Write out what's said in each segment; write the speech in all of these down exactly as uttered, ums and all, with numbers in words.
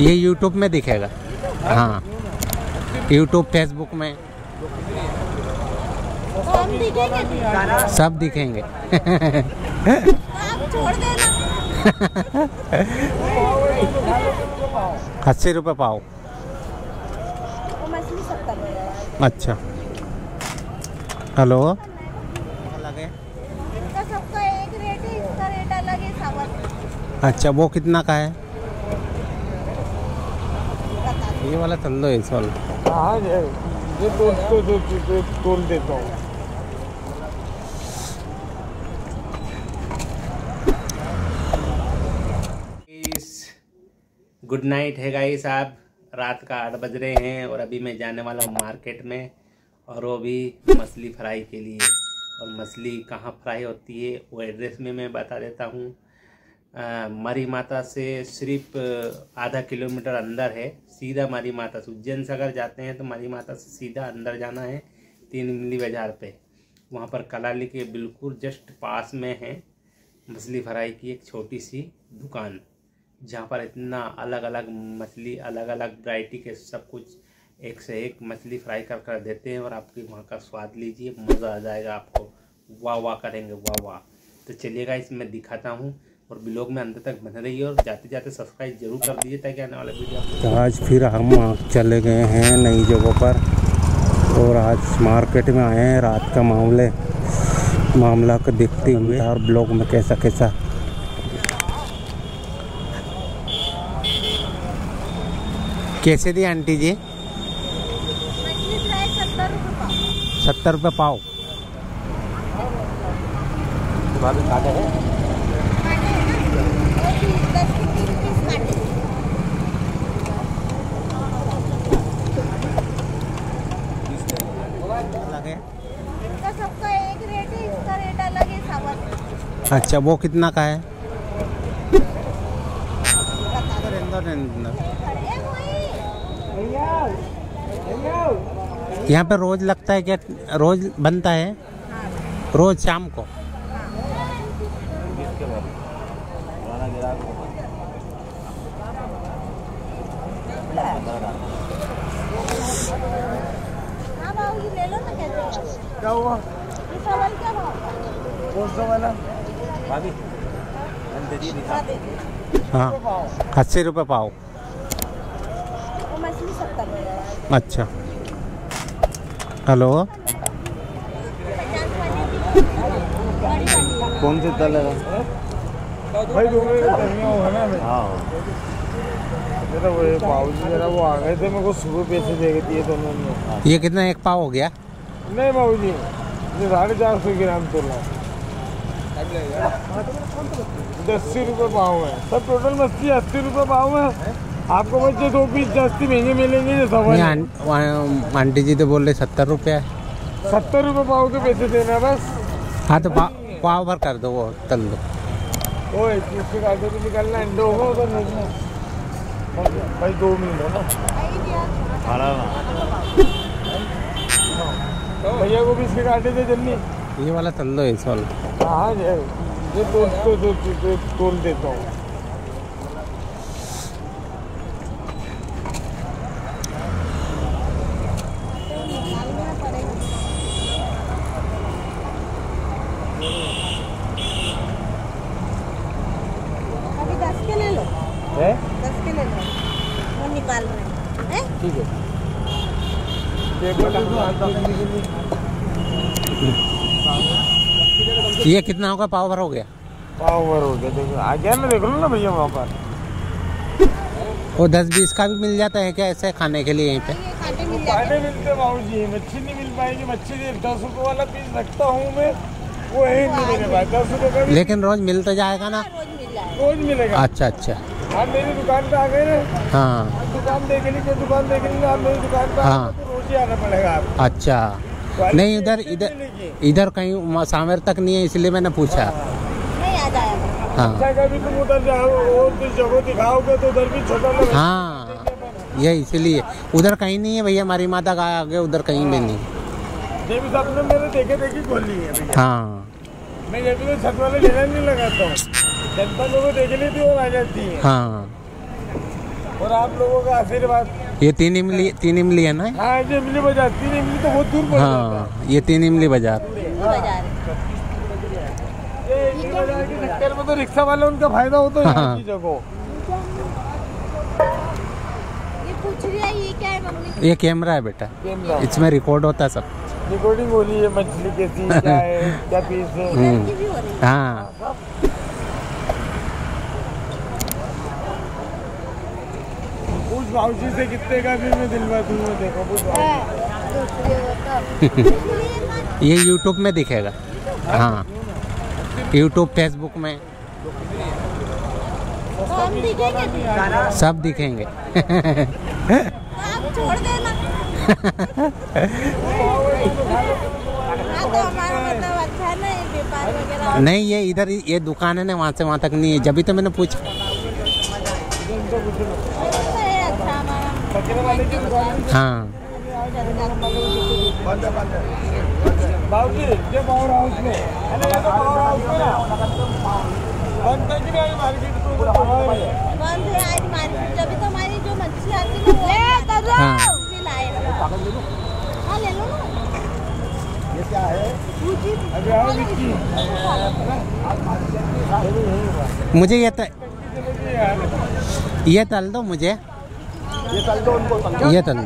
ये यूट्यूब में दिखेगा, हाँ यूट्यूब फेसबुक में सब दिखेंगे। अस्सी रुपये पाव, अच्छा हेलो। अच्छा वो कितना का है ये वाला? तल दो इस वाला, ये तोल तो दो, तोल देता हूँ। गुड नाइट है गाइस, आप रात का आठ बज रहे हैं और अभी मैं जाने वाला हूँ मार्केट में, और वो भी मछली फ्राई के लिए। और मछली कहाँ फ्राई होती है वो एड्रेस में मैं बता देता हूँ। मारी माता से सिर्फ आधा किलोमीटर अंदर है, सीधा मारी माता से। उज्जैन से अगर जाते हैं तो मारी माता से सीधा अंदर जाना है, तीनीमली बाज़ार पे, वहाँ पर कलाली के बिल्कुल जस्ट पास में है मछली फ्राई की एक छोटी सी दुकान, जहाँ पर इतना अलग अलग मछली, अलग अलग वैरायटी के सब कुछ एक से एक मछली फ्राई कर कर देते हैं। और आपकी वहाँ का स्वाद लीजिए, मज़ा आ जाएगा आपको, वाह वाह करेंगे वाह वाह। तो चलिएगा इसमें दिखाता हूँ, और ब्लॉग में अंत तक बने रहिए, और जाते जाते सब्सक्राइब जरूर कर दीजिए ताकि आने वाले वीडियो। आज फिर हम चले गए हैं नई जगहों पर, और आज मार्केट में आए हैं रात का मामले मामला को देखते हुए, और ब्लॉग में कैसा कैसा। कैसे दी आंटी जी? सत्तर रुपये पाव है। अच्छा वो कितना का है? यहाँ पे रोज लगता है क्या? रोज बनता है, रोज शाम को। क्या हुआ हाँ अस्सी रुपये पाव, अच्छा हेलो। कौन से तल है भाई? वो आ गए थे मेरे को सुबह, पैसे दे दिए तो उन्होंने। ये कितना एक पाव हो गया? नहीं बाबू जी साढ़े चार सौ ग्राम तोला, अस्सी रुपये पाव है। सब टोटल मछली अस्सी रुपये पाव है। आपको बच्चे दो पीस जास्ती महंगे मिलेंगे। आंटी जी तो बोल रहे सत्तर रुपये है। सत्तर रुपये पाव के पैसे देना बस। हाँ तो पाव भर कर दो, वो तल दो। ओ इसके काटे भी निकालना, अंडो हो तो भाई दो मिनट हो ना भैया को भी इसके काटे दे जल्दी। ये वाला तल दो इस वाला, हाँ ये तोल तो दो, तोल देता हूँ। अभी दस के ले लो, है दस के ले लो, वो निकाल रहे हैं। ठीक है देखो। ये कितना होगा? पाव भर हो गया, पाव भर हो गया। देखो आ गया ना, देख लो ना भैया वहाँ पर। वो दस बीस का भी मिल जाता है क्या ऐसे खाने के लिए? यहीं पे खाने मिलते हैं बाबू जी, मच्छी नहीं मिल पाएगी। मच्छी दस रुपये वाला पीस रखता हूँ मैं, वो है नहीं मेरे पास दस रुपये का। लेकिन रोज मिल तो जाएगा ना? रोज मिलेगा। अच्छा अच्छा, आप मेरी दुकान पे आ गए। हाँ दुकान देख लीजिए, दुकान देख लीजिए, आप मेरी दुकान पे रोज ही आना पड़ेगा। अच्छा नहीं इधर इधर इधर कहीं सामर तक नहीं है, इसलिए मैंने पूछा। नहीं आ जाएगा। हाँ कभी तुम उधर जाओ और जगह दिखाओगे तो उधर भी छोटा लगे। हाँ यही इसलिए उधर कहीं नहीं है भैया, हमारी माता का आगे उधर कहीं में नहीं। ये भी सबने मेरे देखे देखी खोली है भैया। हाँ मैं ये भी छत वाले लेने नहीं लगाता हूँ, जनता लोग देख लेती और आ जाती है। हाँ और आप लोगों का आशीर्वाद। ये तीन इमली तीन इमली है ना? हाँ, ये इमली बाजार। तीन इमली तो बहुत दूर पड़ जाता है। ये तीन इमली बाजार में तो रिक्शा वाले उनका फायदा होता है। हाँ। ये पूछ रही है ये क्या है मम्मी? ये कैमरा है बेटा, इसमें रिकॉर्ड होता है, सब रिकॉर्डिंग हो रही है। मछली कैसी क्या है, क्या पीस है। हाँ, उस भावजी से कितने का भी मैं दिलवा दूँ। देखो तो ये यूट्यूब में दिखेगा। हाँ, यूट्यूब, फेसबुक में सब दिखेंगे। आप छोड़ देना। नहीं, ये इधर ये दुकान है ना, वहाँ से वहाँ तक नहीं है। जब भी तो मैंने पूछा। हाँ, मुझे ये ये तल दो, मुझे ये तल दो, उनको ये तल दो।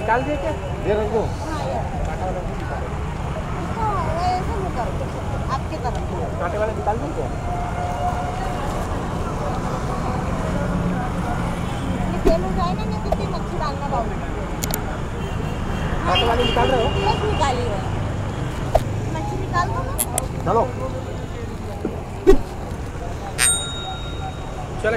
निकाल दे क्या? दे रख दो। आपके तरफ कांटे वाले निकाल दो क्या? कितनी मच्छी डालना बाबू? कांटे वाले निकाल रहे हो? निकाली है मच्छी, निकाल दो ना। चलो चले।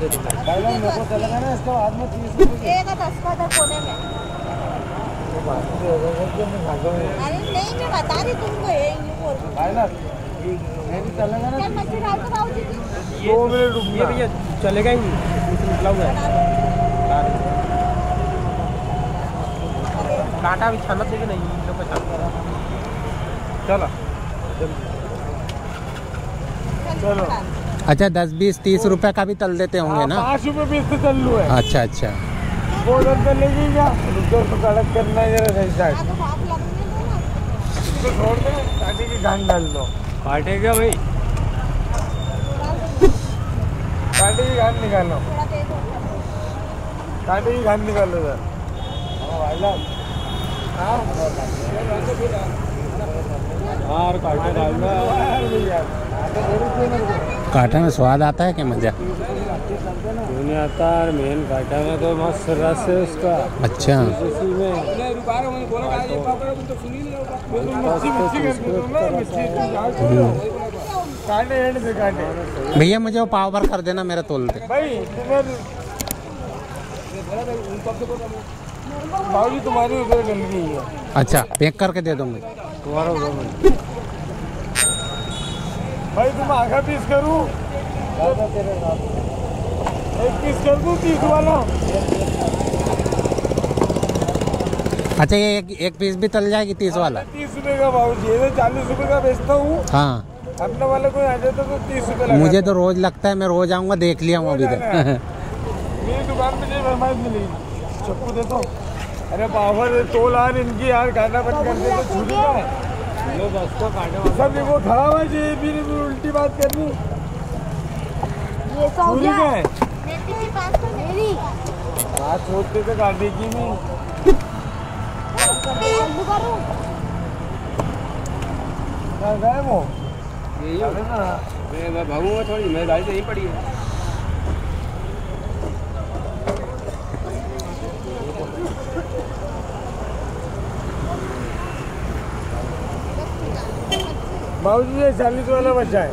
दो। इसको हाथ में तीस रुपये कोने में। अरे नहीं, मैं बता रही तुमको। दो मिनट रुकिए भैया, चलेगा ही कांटा भी छाना चाहिए। नहीं चलो चलो। अच्छा, दस बीस तीस रुपए का भी तल देते होंगे ना? पाँच रुपए बीस से तल लू है। अच्छा अच्छा, वो तो लेगी क्या? रुको तो कड़क करना है जरा, सही साइड इसको छोड़ दे। काटे की गांड डाल दो। काटेगा भाई, काटे की गांड निकालो, काटे की गांड निकालो सर। हाँ, काटे डाल दो। कांटे में स्वाद आता है क्या? मजा नहीं आता है मेन कांटे में तो, मस्त रस है उसका। अच्छा, भैया मुझे वो पाव भर कर देना, मेरा तोल दे। भाई तुम्हारी उधर गंदगी है। अच्छा, पैक करके दे दूंगी भाई। तुम आधा पीस करूँ, एक पीस कर दूँ तीस वाला। अच्छा, ये एक, एक पीस भी तल जाएगी तीस वाला? तीस रुपए का बाबूजी, ये चालीस रुपए का बेचता हूँ। हाँ, अपने वाले कोई आ जाता तो तीस रुपए। मुझे तो रोज लगता है, मैं रोज आऊँगा। देख लिया हूँ अभी तक। मेरी दुकान पे ये बर्बाद मिली। चप्पू दे दो। अरे बाबर तोल यार इनकी, यार खाना बंद कर दे तो छूट जाए। सब वो खराब है जी, भी उल्टी बात करनी। ये सौ क्या है? बात छोड़ते तो गाड़ी की नहीं। वो यही है ना, मैं भागूंगा थोड़ी। मेरी गाड़ी तो यहीं पड़ी है। बाबूजी ये चालीस वाला बच्चा है।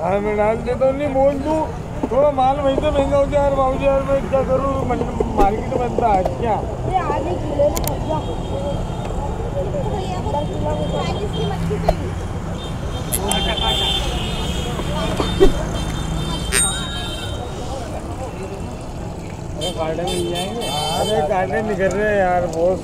हाँ मैं डाल देता हूँ, नहीं बोल दूँ थोड़ा माल वहीं से महंगा हो गया यार। बाबूजी यार मैं क्या करूँ, मार्केट बनता है क्या कार्डन नहीं आएंगे? अरे कार्डन नहीं कर रहे यार बॉस।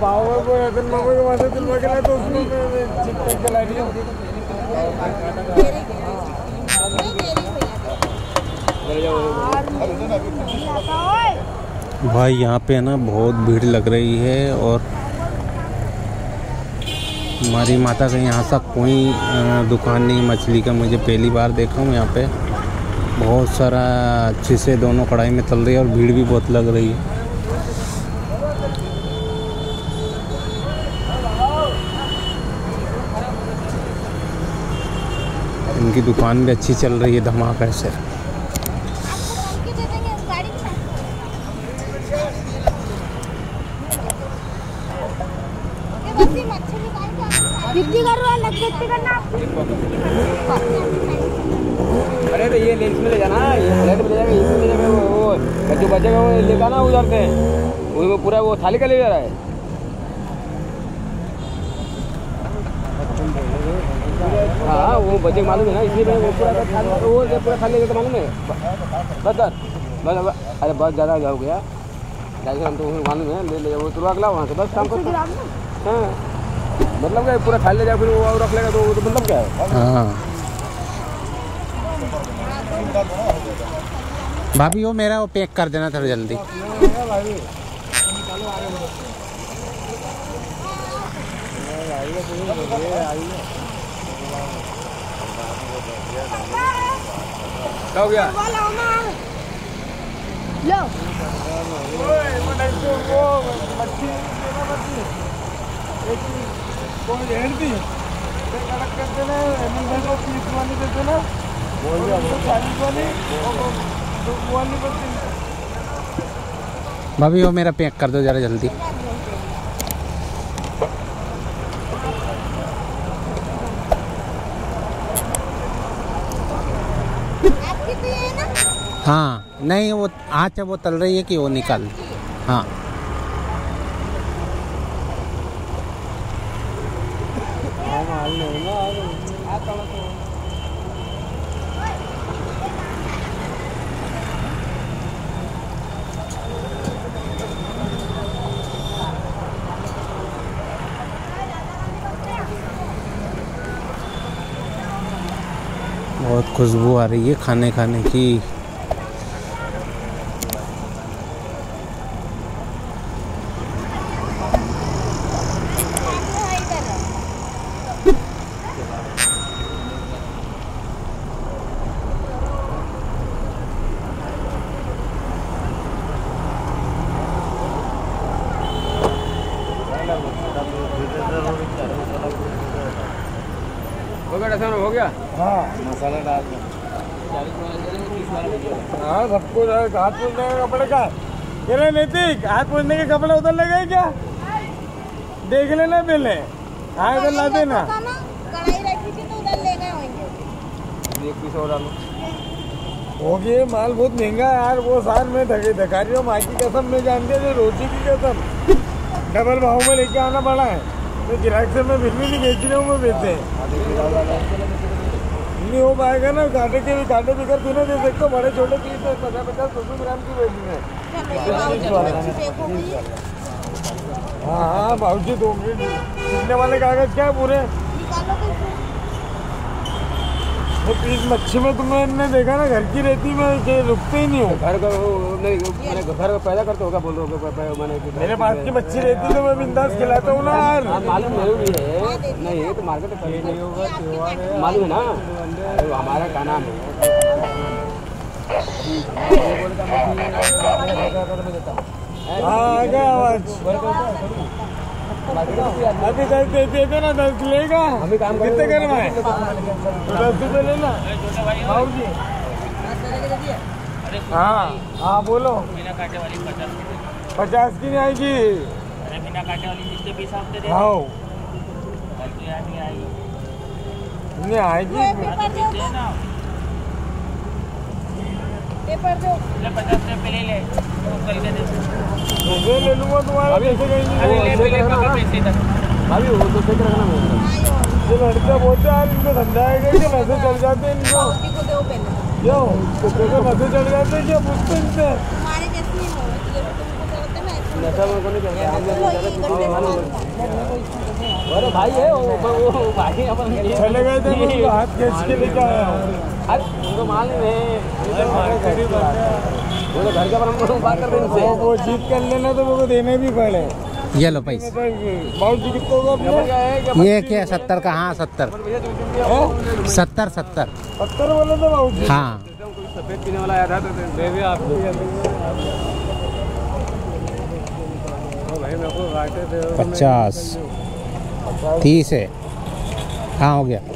पावर को रतन बाबू के पास दिलवा के लाए तो उसमें चिप करके ला दिया। भाई यहाँ पे ना बहुत भीड़ लग रही है और हमारी माता का यहाँ सा कोई दुकान नहीं मछली का। मुझे पहली बार देखा हूँ यहाँ पे। बहुत सारा अच्छे से दोनों कढ़ाई में तल रही है और भीड़ भी बहुत लग रही है। उनकी दुकान भी अच्छी चल रही है, धमाका से। अरे तो ये लेंस में ले जाना, ये प्लेट में ले जाएगा, इसमें ले जाएगा। वो जो बचेगा वो लेकर ना उधर से, वो पूरा वो थाली का ले जा रहा है। हाँ वो बजे मालूम है ना, इसलिए वो पूरा वो पूरा खा लेगा तो मालूम है। बस बस बस अरे बस ज़्यादा जाओ गया जाएगा, हम तो मालूम है ले ले जाओ। तो अगला वहाँ से बस काम करो। हाँ मतलब क्या पूरा खा ले जाओ, फिर वो और रख लेगा तो वो तो मतलब क्या है। हाँ भाभी वो मेरा वो पैक कर देना थोड़ा जल्दी। हो गया लो वो मच्छी दी कड़क करते ना तीस वाली देते ना चालीस वाली वाली भाभी वो मेरा पैक कर दो जरा जल्दी। हाँ नहीं वो आँच वो तल रही है कि वो निकाल। हाँ बहुत खुशबू आ रही है खाने खाने की। हो गया हो गया हाँ मसाला डाल हाँ सब कुछ। हाथ पूछने के कपड़े का अरे नैतिक हाथ पूछने के कपड़े उधर लगे क्या, देख लेना पहले। हाँ इधर ला देना, हो गया। माल बहुत महंगा है यार वो साल में थके थकारी माँ की कसम में जानते थे, रोजी की कसम डबल भाव में लेके आना पड़ा है। मैं ग्राहक से मैं फिर भी नहीं बेच रहा हूँ, मैं बेचते नहीं हो पाएगा ना। कांटे के कांटे बिकर बिना दे सकते हो, बड़े छोटे पीस है पचास पचास सौ सौ ग्राम की बेचनी है। हाँ हाँ बाबू जी दो मिनट, सीखने वाले कागज क्या पूरे इस मच्छी में तुमने देखा ना घर की रेती में रुकते ही नहीं हो। घर का मैंने घर का पैदा करते होगा, बोल रहे हो मेरे पास की मच्छी रहती तो मैं बिंदास खिलाता हूँ ना यार। मालूम नहीं है, नहीं है तो मार्केट नहीं होगा, मालूम है ना हमारा खाना है। आवाज अभी दस देते थे ना, दस लेगा अभी काम कितने कर रहा है, दस रुपये लेना जी। हाँ हाँ बोलो। बिना काटे वाली पचास पचास की नहीं आएगी। अरे बिना काटे वाली जिसके बीस आपने दे आओ नहीं आएगी, नहीं आएगी ना। पेपर दो पचास रुपये ले ले, कल के दे ले लूंगा तुम्हारा। अभी अभी वो तो देख रखना ये लड़का बोलते यार इनको धंधा है क्या, पैसे चल जाते हैं इनको यो तो पैसे चल जाते हैं क्या, पूछते इनसे नशा में नहीं चलता। अरे भाई है वो भाई अपन चले गए थे, हाथ खींच के लेके आया हूँ। मालूम है वो तो घर का पर बात कर रहे हैं, वो जीत कर लेना तो वो देने भी पड़े। ये लो पैसे ये क्या सत्तर का? हाँ सत्तर सत्तर सत्तर सत्तर बोले तो बाबू जी। हाँ सफेद पीने वाला आया था तो दे दे आप भाई। पचास तीस है। हाँ हो गया।